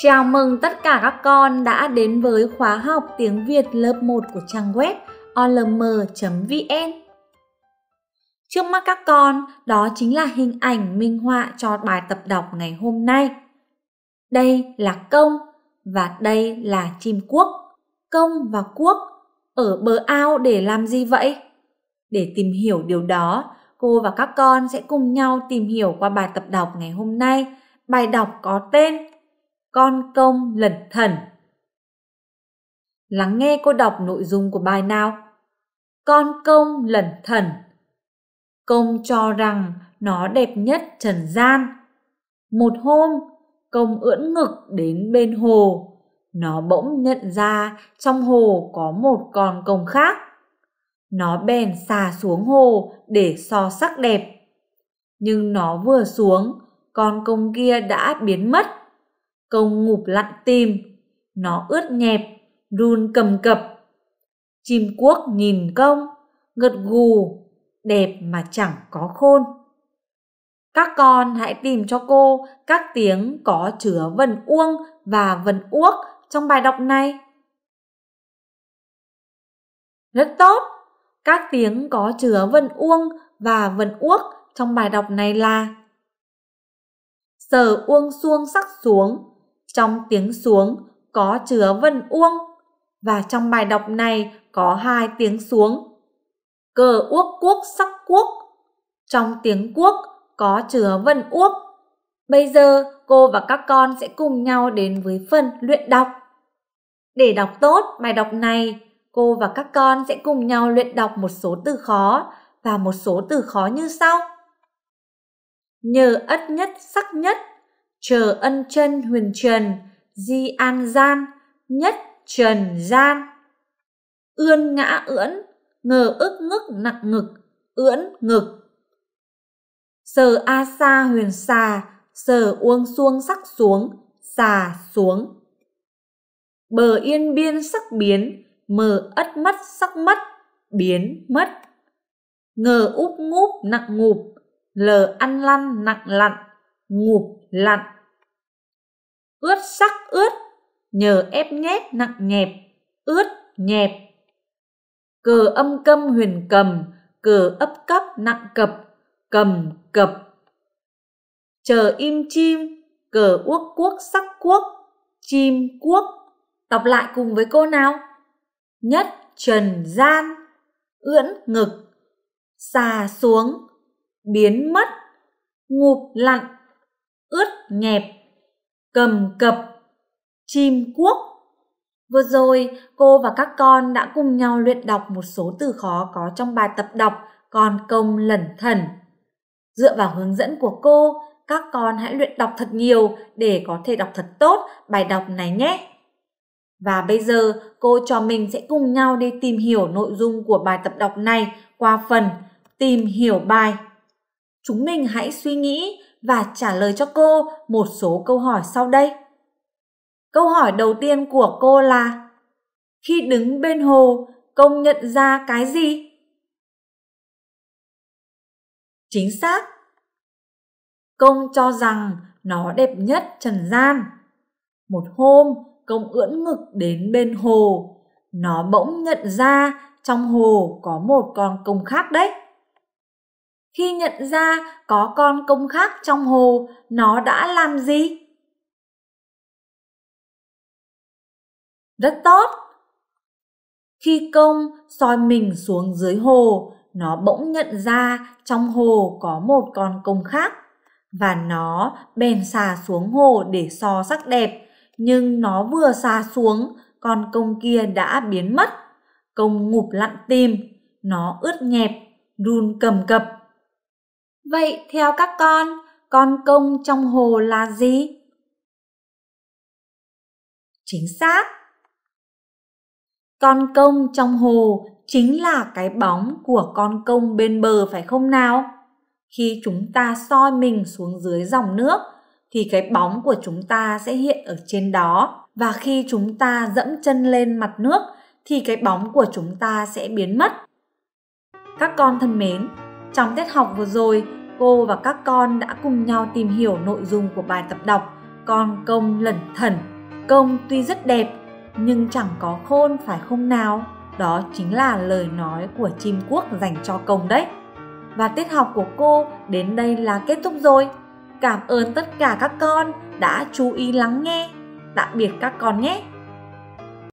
Chào mừng tất cả các con đã đến với khóa học tiếng Việt lớp 1 của trang web olm.vn. Trước mắt các con, đó chính là hình ảnh minh họa cho bài tập đọc ngày hôm nay. Đây là công và đây là chim cuốc. Công và cuốc ở bờ ao để làm gì vậy? Để tìm hiểu điều đó, cô và các con sẽ cùng nhau tìm hiểu qua bài tập đọc ngày hôm nay. Bài đọc có tên Con công lẩn thẩn. Lắng nghe cô đọc nội dung của bài nào. Con công lẩn thẩn. Công cho rằng nó đẹp nhất trần gian. Một hôm, công ưỡn ngực đến bên hồ. Nó bỗng nhận ra trong hồ có một con công khác. Nó bèn xà xuống hồ để so sắc đẹp. Nhưng nó vừa xuống, con công kia đã biến mất. Công ngụp lặn tìm, nó ướt nhẹp, run cầm cập. Chim cuốc nhìn công, gật gù, đẹp mà chẳng có khôn. Các con hãy tìm cho cô các tiếng có chứa vần uông và vần uốc trong bài đọc này. Rất tốt! Các tiếng có chứa vần uông và vần uốc trong bài đọc này là sờ uông xuông sắc xuống. Trong tiếng xuống có chứa vần uông và trong bài đọc này có hai tiếng xuống. Cờ uốc cuốc sắc cuốc. Trong tiếng cuốc có chứa vần uốc. Bây giờ cô và các con sẽ cùng nhau đến với phần luyện đọc. Để đọc tốt bài đọc này, cô và các con sẽ cùng nhau luyện đọc một số từ khó và một số từ khó như sau. Nhờ ất nhất sắc nhất, chờ ân chân huyền trần, di an gian, nhất trần gian. Ươn ngã ưỡn, ngờ ức ngức nặng ngực, ưỡn ngực. Sờ a sa huyền xà, sờ uông xuông sắc xuống, xà xuống. Bờ yên biên sắc biến, mờ ất mất sắc mất, biến mất. Ngờ úp ngúp nặng ngụp, lờ ăn lăn nặng lặn, ngụp lặn. Ướt sắc ướt, nhờ ép nhép nặng nhẹp, ướt nhẹp. Cờ âm câm huyền cầm, cờ ấp cấp nặng cập, cầm cập. Chờ im chim, cờ uốc cuốc sắc cuốc, chim cuốc. Đọc lại cùng với cô nào. Nhất trần gian, ưỡn ngực, xà xuống, biến mất, ngụp lặn, ướt nhẹp, cầm cập, chim cuốc. Vừa rồi, cô và các con đã cùng nhau luyện đọc một số từ khó có trong bài tập đọc Con công lẩn thẩn. Dựa vào hướng dẫn của cô, các con hãy luyện đọc thật nhiều để có thể đọc thật tốt bài đọc này nhé. Và bây giờ, cô cho mình sẽ cùng nhau đi tìm hiểu nội dung của bài tập đọc này qua phần tìm hiểu bài. Chúng mình hãy suy nghĩ và trả lời cho cô một số câu hỏi sau đây. Câu hỏi đầu tiên của cô là: khi đứng bên hồ, công nhận ra cái gì? Chính xác! Công cho rằng nó đẹp nhất trần gian. Một hôm, công ưỡn ngực đến bên hồ. Nó bỗng nhận ra trong hồ có một con công khác đấy. Khi nhận ra có con công khác trong hồ, nó đã làm gì? Rất tốt! Khi công soi mình xuống dưới hồ, nó bỗng nhận ra trong hồ có một con công khác và nó bèn xà xuống hồ để so sắc đẹp. Nhưng nó vừa xà xuống, con công kia đã biến mất. Công ngụp lặn tìm, nó ướt nhẹp, run cầm cập. Vậy theo các con công trong hồ là gì? Chính xác! Con công trong hồ chính là cái bóng của con công bên bờ phải không nào? Khi chúng ta soi mình xuống dưới dòng nước, thì cái bóng của chúng ta sẽ hiện ở trên đó. Và khi chúng ta dẫm chân lên mặt nước, thì cái bóng của chúng ta sẽ biến mất. Các con thân mến, trong tiết học vừa rồi, cô và các con đã cùng nhau tìm hiểu nội dung của bài tập đọc Còn công lẩn thẩn, công tuy rất đẹp nhưng chẳng có khôn phải không nào? Đó chính là lời nói của chim quốc dành cho công đấy. Và tiết học của cô đến đây là kết thúc rồi. Cảm ơn tất cả các con đã chú ý lắng nghe. Tạm biệt các con nhé!